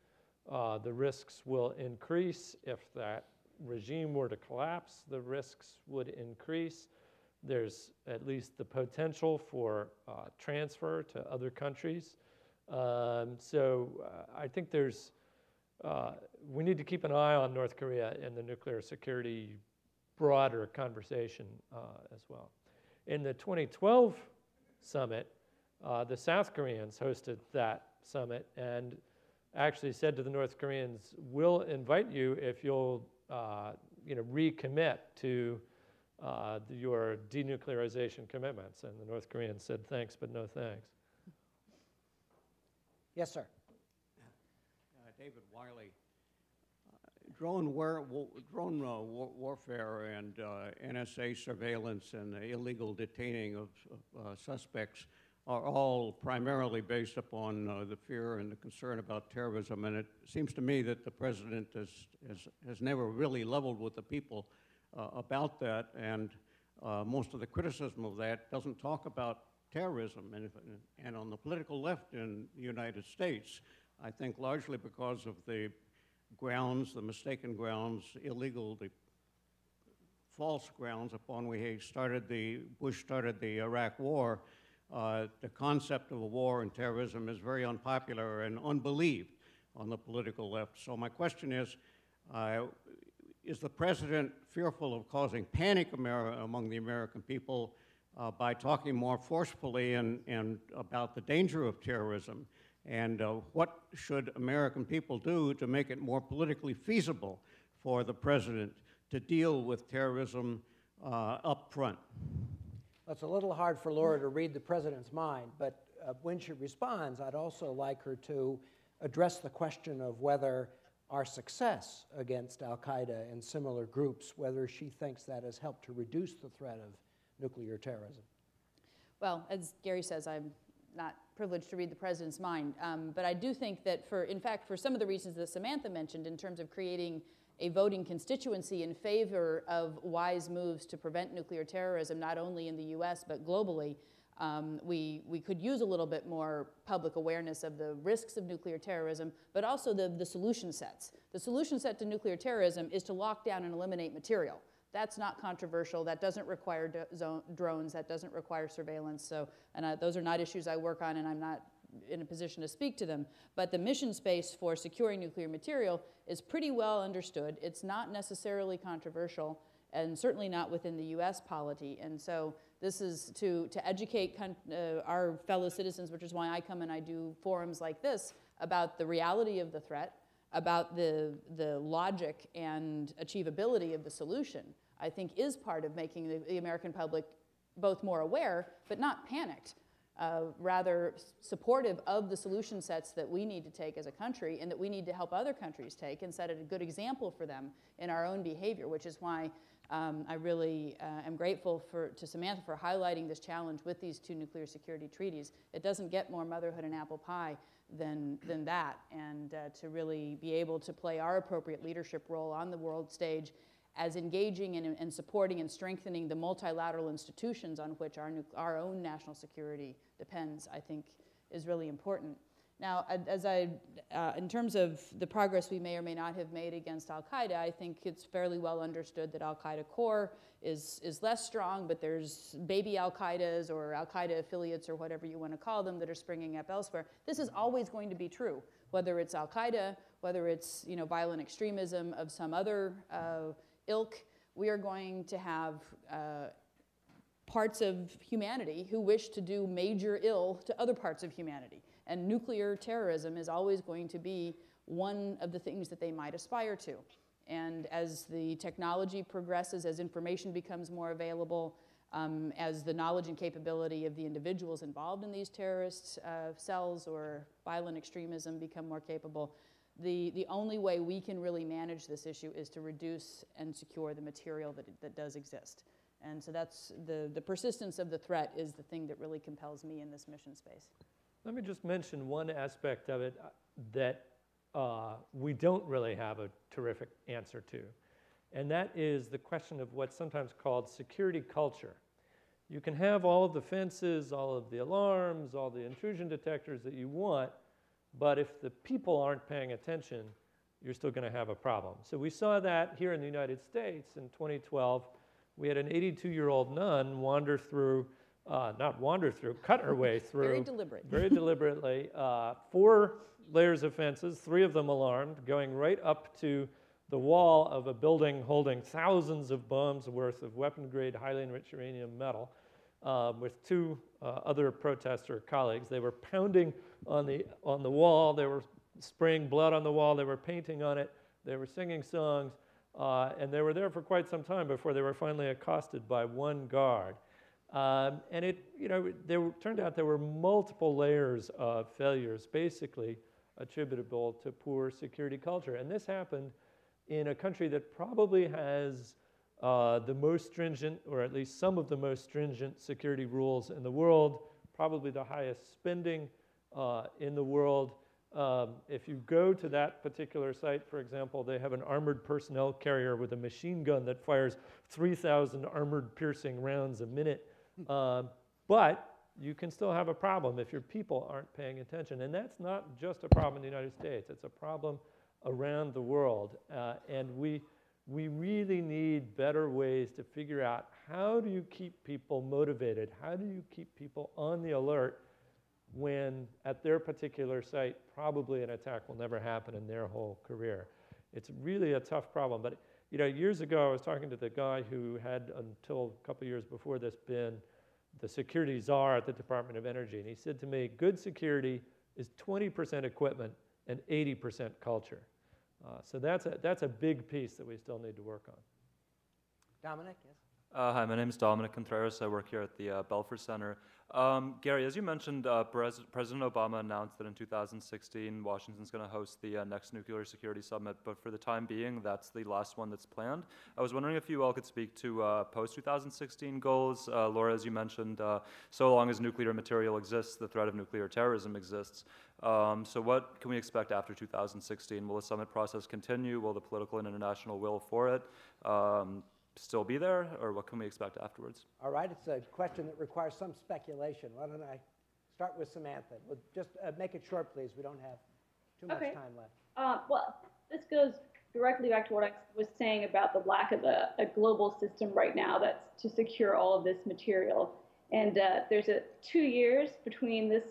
uh, the risks will increase. If that regime were to collapse, the risks would increase. There's at least the potential for uh, transfer to other countries. Um, so uh, I think there's Uh, we need to keep an eye on North Korea in the nuclear security broader conversation uh, as well. In the twenty twelve summit, uh, the South Koreans hosted that summit and actually said to the North Koreans, we'll invite you if you'll uh, you know, recommit to uh, your denuclearization commitments. And the North Koreans said, thanks, but no thanks. Yes, sir. David Wiley, uh, drone, war, war, drone uh, war, warfare and uh, N S A surveillance and the illegal detaining of uh, suspects are all primarily based upon uh, the fear and the concern about terrorism. And it seems to me that the president has, has, has never really leveled with the people uh, about that. And uh, most of the criticism of that doesn't talk about terrorism. And, if, and on the political left in the United States, I think largely because of the grounds, the mistaken grounds, illegal, the false grounds upon which he started the, Bush started the Iraq war, uh, the concept of a war and terrorism is very unpopular and unbelieved on the political left. So my question is, uh, is the president fearful of causing panic Ameri- among the American people uh, by talking more forcefully and, and about the danger of terrorism? And uh, what should American people do to make it more politically feasible for the president to deal with terrorism uh, up front? It's a little hard for Laura to read the president's mind, but uh, when she responds, I'd also like her to address the question of whether our success against al-Qaeda and similar groups, whether she thinks that has helped to reduce the threat of nuclear terrorism. Well, as Gary says, I'm not privileged to read the president's mind. Um, but I do think that, for, in fact, for some of the reasons that Samantha mentioned in terms of creating a voting constituency in favor of wise moves to prevent nuclear terrorism, not only in the U S but globally, Um, we, we could use a little bit more public awareness of the risks of nuclear terrorism, but also the, the solution sets. The solution set to nuclear terrorism is to lock down and eliminate material. That's not controversial. That doesn't require do zone drones. That doesn't require surveillance. So, and I, those are not issues I work on, and I'm not in a position to speak to them. But the mission space for securing nuclear material is pretty well understood. It's not necessarily controversial, and certainly not within the U S polity. And so this is to, to educate con uh, our fellow citizens, which is why I come and I do forums like this, about the reality of the threat, about the, the logic and achievability of the solution, I think is part of making the, the American public both more aware, but not panicked, uh, rather supportive of the solution sets that we need to take as a country and that we need to help other countries take and set a good example for them in our own behavior, which is why Um, I really uh, am grateful for, to Samantha for highlighting this challenge with these two nuclear security treaties. It doesn't get more motherhood and apple pie than, than that. And uh, to really be able to play our appropriate leadership role on the world stage as engaging and, and supporting and strengthening the multilateral institutions on which our, our own national security depends, I think, is really important. Now, as I, uh, in terms of the progress we may or may not have made against al-Qaeda, I think it's fairly well understood that al-Qaeda core is, is less strong, but there's baby al-Qaedas or al-Qaeda affiliates or whatever you want to call them that are springing up elsewhere. This is always going to be true, whether it's al-Qaeda, whether it's you know, violent extremism of some other uh, ilk. We are going to have uh, parts of humanity who wish to do major ill to other parts of humanity. And nuclear terrorism is always going to be one of the things that they might aspire to. And as the technology progresses, as information becomes more available, um, as the knowledge and capability of the individuals involved in these terrorist uh, cells or violent extremism become more capable, the, the only way we can really manage this issue is to reduce and secure the material that, that does exist. And so that's the, the persistence of the threat is the thing that really compels me in this mission space. Let me just mention one aspect of it that uh, we don't really have a terrific answer to, and that is the question of what's sometimes called security culture. You can have all of the fences, all of the alarms, all the intrusion detectors that you want, but if the people aren't paying attention, you're still going to have a problem. So we saw that here in the United States in twenty twelve. We had an eighty-two-year-old nun wander through Uh, not wander through, cut her way through. Very deliberate. Very deliberately. Uh, four layers of fences, three of them alarmed, going right up to the wall of a building holding thousands of bombs worth of weapon-grade, highly enriched uranium metal uh, with two uh, other protester colleagues. They were pounding on the, on the wall. They were spraying blood on the wall. They were painting on it. They were singing songs. Uh, and they were there for quite some time before they were finally accosted by one guard. Um, and it, you know, there were, turned out there were multiple layers of failures basically attributable to poor security culture. And this happened in a country that probably has uh, the most stringent, or at least some of the most stringent security rules in the world, probably the highest spending uh, in the world. Um, if you go to that particular site, for example, they have an armored personnel carrier with a machine gun that fires three thousand armored piercing rounds a minute. Uh, but you can still have a problem if your people aren't paying attention. And that's not just a problem in the United States. It's a problem around the world. Uh, and we, we really need better ways to figure out, how do you keep people motivated? How do you keep people on the alert when at their particular site probably an attack will never happen in their whole career? It's really a tough problem. But you know, years ago, I was talking to the guy who had, until a couple years before this, been the security czar at the Department of Energy. And he said to me, good security is twenty percent equipment and eighty percent culture. Uh, so that's a, that's a big piece that we still need to work on. Dominic, yes? Uh, hi, my name is Dominic Contreras. I work here at the uh, Belfer Center. Um, Gary, as you mentioned, uh, Pres President Obama announced that in two thousand sixteen, Washington's going to host the uh, next nuclear security summit, but for the time being, that's the last one that's planned. I was wondering if you all could speak to uh, post-two thousand sixteen goals. Uh, Laura, as you mentioned, uh, so long as nuclear material exists, the threat of nuclear terrorism exists. Um, so what can we expect after two thousand sixteen? Will the summit process continue? Will the political and international will for it Um, still be there, or what can we expect afterwards? All right, it's a question that requires some speculation. Why don't I start with Samantha? We'll just uh, make it short, please. We don't have too much okay. time left. Uh, well, this goes directly back to what I was saying about the lack of a, a global system right now that's to secure all of this material. And uh, there's a two years between this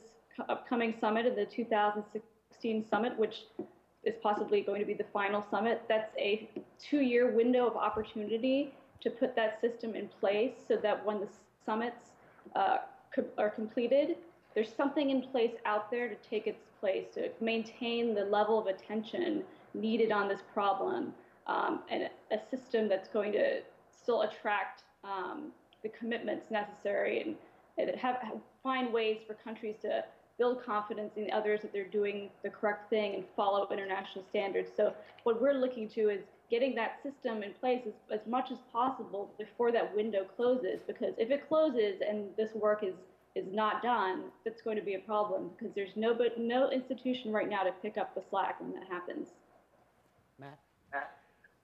upcoming summit and the two thousand sixteen summit, which is possibly going to be the final summit. That's a two-year window of opportunity to put that system in place so that when the summits uh, co are completed, there's something in place out there to take its place, to maintain the level of attention needed on this problem, um, and a system that's going to still attract um, the commitments necessary and, and have, have, find ways for countries to build confidence in others that they're doing the correct thing and follow international standards. So what we're looking to is getting that system in place as, as much as possible before that window closes, because if it closes and this work is, is not done, that's going to be a problem, because there's no, but no institution right now to pick up the slack when that happens. Matt?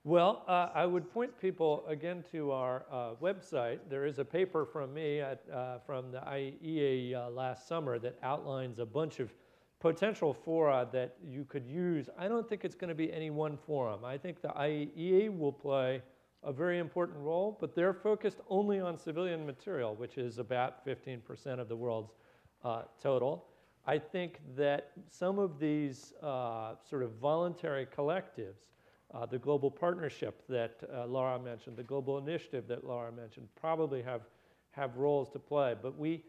Well, uh, I would point people again to our uh, website. There is a paper from me at, uh, from the I A E A uh, last summer that outlines a bunch of potential fora that you could use. I don't think it's going to be any one forum. I think the I A E A will play a very important role, but they're focused only on civilian material, which is about fifteen percent of the world's uh, total. I think that some of these uh, sort of voluntary collectives, Uh, the global partnership that uh, Laura mentioned, the global initiative that Laura mentioned, probably have, have roles to play. But we,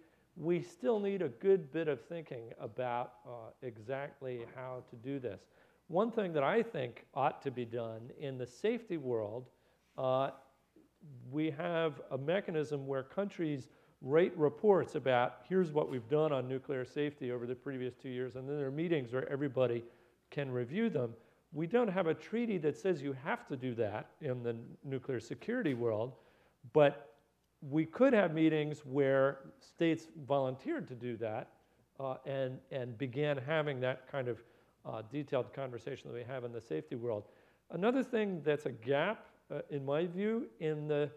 we still need a good bit of thinking about uh, exactly how to do this. One thing that I think ought to be done in the safety world, uh, we have a mechanism where countries rate reports about here's what we've done on nuclear safety over the previous two years, and then there are meetings where everybody can review them. We don't have a treaty that says you have to do that in the nuclear security world, but we could have meetings where states volunteered to do that uh, and, and began having that kind of uh, detailed conversation that we have in the safety world. Another thing that's a gap, uh, in my view, in the,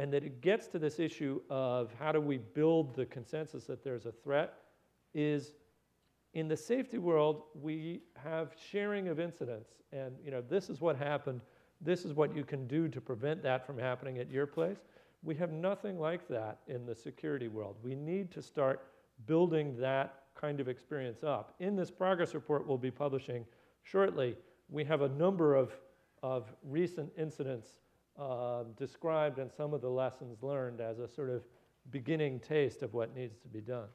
and that it gets to this issue of how do we build the consensus that there's a threat, is in the safety world, we have sharing of incidents. And you know, this is what happened. This is what you can do to prevent that from happening at your place. We have nothing like that in the security world. We need to start building that kind of experience up. In this progress report we'll be publishing shortly, we have a number of, of recent incidents uh, described and some of the lessons learned as a sort of beginning taste of what needs to be done.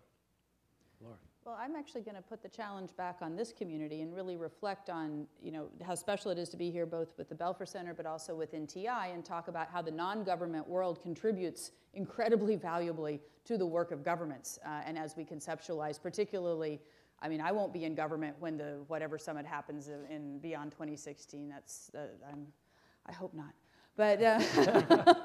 Laura. Well, I'm actually going to put the challenge back on this community and really reflect on, you know, how special it is to be here both with the Belfer Center but also with N T I, and talk about how the non-government world contributes incredibly valuably to the work of governments. Uh, and as we conceptualize, particularly, I mean, I won't be in government when the whatever summit happens in, in beyond twenty sixteen. That's, uh, I'm, I hope not. But uh,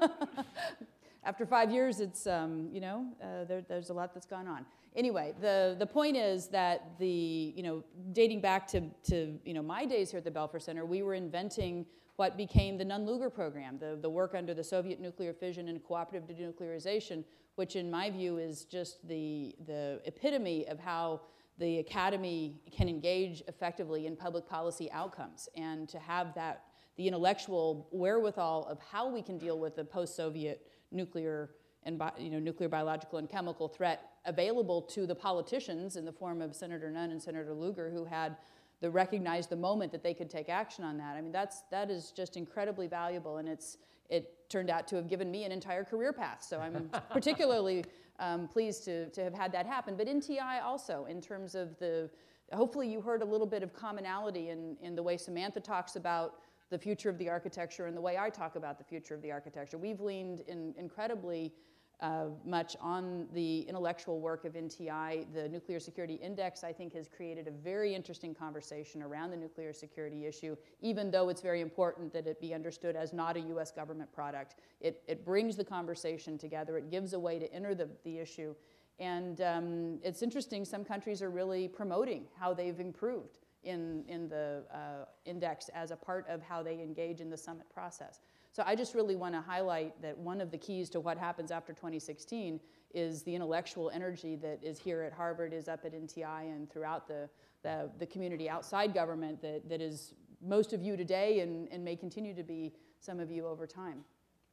after five years, it's, um, you know, uh, there, there's a lot that's gone on. Anyway, the, the point is that the, you know, dating back to, to, you know, my days here at the Belfer Center, we were inventing what became the Nunn-Lugar program, the, the work under the Soviet nuclear fission and cooperative denuclearization, which in my view is just the, the epitome of how the academy can engage effectively in public policy outcomes, and to have that, the intellectual wherewithal of how we can deal with the post-Soviet nuclear and you know, nuclear, biological, and chemical threat available to the politicians in the form of Senator Nunn and Senator Lugar, who had the recognized the moment that they could take action on that. I mean, that's, that is just incredibly valuable, and it's, it turned out to have given me an entire career path. So I'm particularly um, pleased to, to have had that happen. But N T I also, in terms of the, hopefully you heard a little bit of commonality in, in the way Samantha talks about the future of the architecture and the way I talk about the future of the architecture. We've leaned in incredibly uh, much on the intellectual work of N T I. The Nuclear Security Index, I think, has created a very interesting conversation around the nuclear security issue, even though it's very important that it be understood as not a U S government product. It, it brings the conversation together. It gives a way to enter the, the issue. And um, it's interesting, some countries are really promoting how they've improved in, in the uh, index as a part of how they engage in the summit process. So I just really want to highlight that one of the keys to what happens after twenty sixteen is the intellectual energy that is here at Harvard, is up at N T I, and throughout the, the, the community outside government that, that is most of you today and, and may continue to be some of you over time.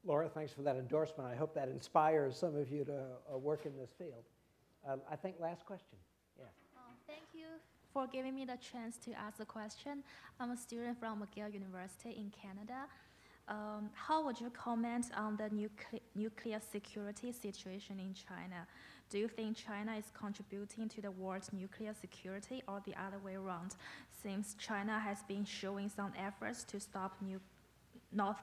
Laura, thanks for that endorsement. I hope that inspires some of you to uh, work in this field. Um, I think last question. Yeah. Uh, thank you for giving me the chance to ask a question. I'm a student from McGill University in Canada. Um, how would you comment on the nucle nuclear security situation in China? Do you think China is contributing to the world's nuclear security, or the other way around, since China has been showing some efforts to stop new North,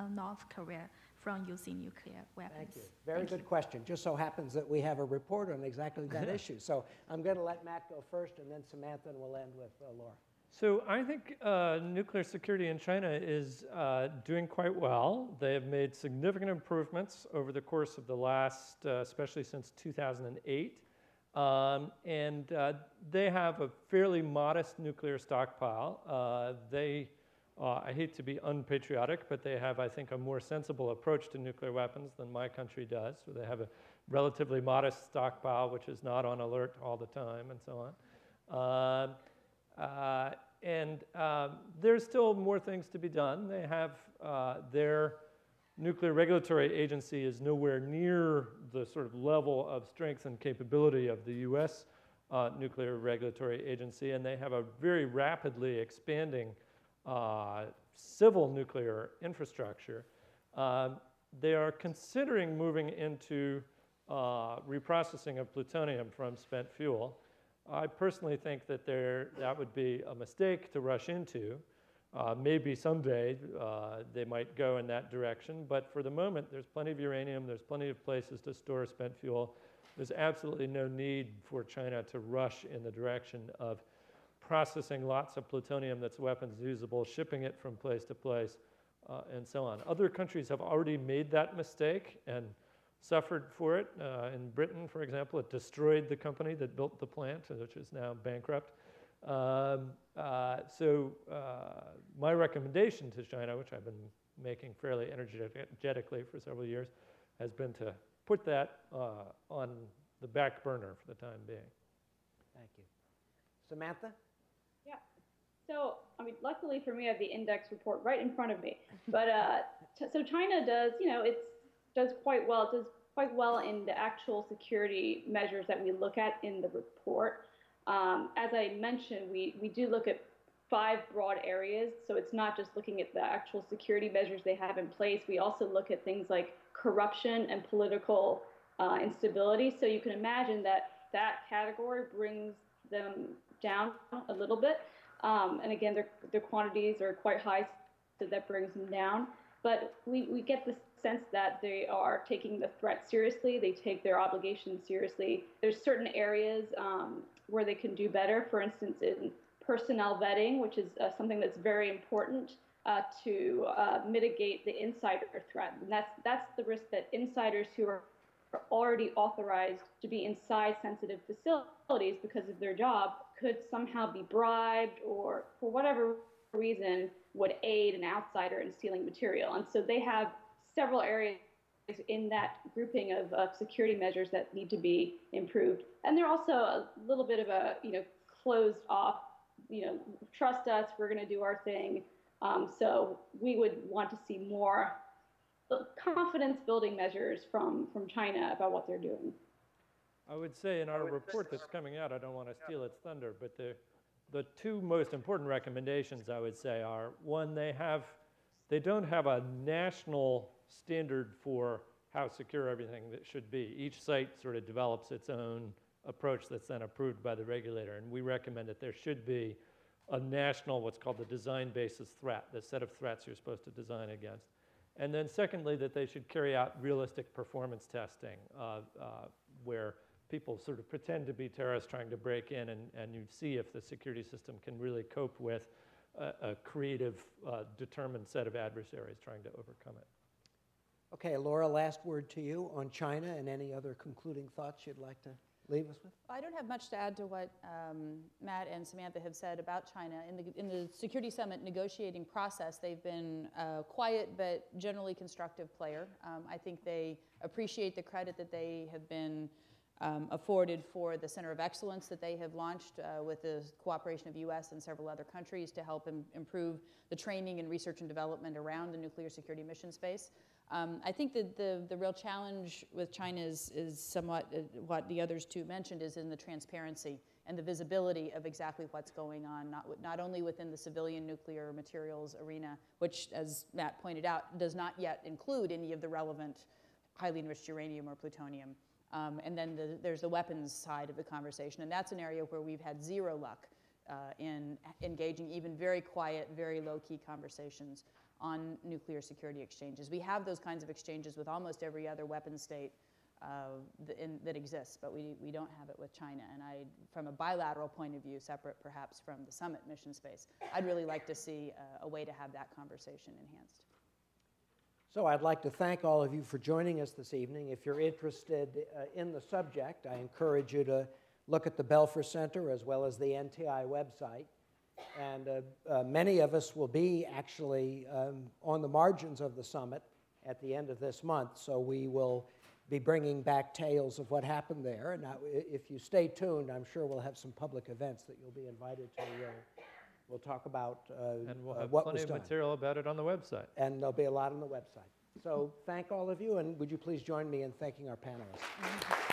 uh, North Korea from using nuclear weapons? Thank you. Very Thank good you. question. Just so happens that we have a report on exactly that issue. So I'm going to let Matt go first, and then Samantha, and we'll end with uh, Laura. So I think uh, nuclear security in China is uh, doing quite well. They have made significant improvements over the course of the last, uh, especially since two thousand eight. Um, and uh, they have a fairly modest nuclear stockpile. Uh, they Uh, I hate to be unpatriotic, but they have, I think, a more sensible approach to nuclear weapons than my country does. So they have a relatively modest stockpile, which is not on alert all the time, and so on. Uh, uh, and uh, there's still more things to be done. They have uh, their nuclear regulatory agency is nowhere near the sort of level of strength and capability of the U S uh, nuclear regulatory agency, and they have a very rapidly expanding Uh, civil nuclear infrastructure. Uh, they are considering moving into uh, reprocessing of plutonium from spent fuel. I personally think that there, that would be a mistake to rush into. Uh, maybe someday uh, they might go in that direction, but for the moment, there's plenty of uranium, there's plenty of places to store spent fuel. There's absolutely no need for China to rush in the direction of processing lots of plutonium that's weapons usable, shipping it from place to place, uh, and so on. Other countries have already made that mistake and suffered for it. Uh, in Britain, for example, it destroyed the company that built the plant, which is now bankrupt. Um, uh, so uh, my recommendation to China, which I've been making fairly energetically for several years, has been to put that uh, on the back burner for the time being. Thank you. Samantha? So, I mean, luckily for me, I have the index report right in front of me. But uh, so China does, you know, it does quite well. It does quite well in the actual security measures that we look at in the report. Um, as I mentioned, we, we do look at five broad areas. So it's not just looking at the actual security measures they have in place. We also look at things like corruption and political uh, instability. So you can imagine that that category brings them down a little bit. Um, and again, their, their quantities are quite high, so that brings them down. But we, we get the sense that they are taking the threat seriously. They take their obligations seriously. There's certain areas um, where they can do better. For instance, in personnel vetting, which is uh, something that's very important uh, to uh, mitigate the insider threat. And that's, that's the risk that insiders who are already authorized to be inside sensitive facilities because of their job could somehow be bribed or, for whatever reason, would aid an outsider in stealing material. And so they have several areas in that grouping of, of security measures that need to be improved. And they're also a little bit of a, you know, closed off, you know, trust us, we're going to do our thing. Um, so we would want to see more confidence building measures from, from China about what they're doing. I would say in our report that's coming out, I don't want to steal its thunder, but the, the two most important recommendations I would say are, one, they have, they don't have a national standard for how secure everything that should be. Each site sort of develops its own approach that's then approved by the regulator, and we recommend that there should be a national, what's called the design basis threat, the set of threats you're supposed to design against. And then secondly, that they should carry out realistic performance testing uh, uh, where people sort of pretend to be terrorists trying to break in, and, and you see if the security system can really cope with a, a creative, uh, determined set of adversaries trying to overcome it. Okay, Laura, last word to you on China and any other concluding thoughts you'd like to leave us with? I don't have much to add to what um, Matt and Samantha have said about China. In the, in the Security Summit negotiating process, they've been a quiet but generally constructive player. Um, I think they appreciate the credit that they have been um, afforded for the Center of Excellence that they have launched uh, with the cooperation of U S and several other countries to help im- improve the training and research and development around the nuclear security mission space. Um, I think that the, the real challenge with China is, is somewhat uh, what the others two mentioned, is in the transparency and the visibility of exactly what's going on, not, not only within the civilian nuclear materials arena, which, as Matt pointed out, does not yet include any of the relevant highly enriched uranium or plutonium. Um, and then the, there's the weapons side of the conversation, and that's an area where we've had zero luck uh, in engaging even very quiet, very low-key conversations on nuclear security exchanges. We have those kinds of exchanges with almost every other weapon state uh, in, that exists, but we, we don't have it with China. And I, from a bilateral point of view, separate perhaps from the summit mission space, I'd really like to see a, a way to have that conversation enhanced. So I'd like to thank all of you for joining us this evening. If you're interested uh, in the subject, I encourage you to look at the Belfer Center as well as the N T I website. And uh, uh, many of us will be actually um, on the margins of the summit at the end of this month, so we will be bringing back tales of what happened there. And I, if you stay tuned, I'm sure we'll have some public events that you'll be invited to. Uh, we'll talk about uh, and we'll have uh, what plenty was done. Of material about it on the website. And there'll be a lot on the website. So thank all of you, and would you please join me in thanking our panelists.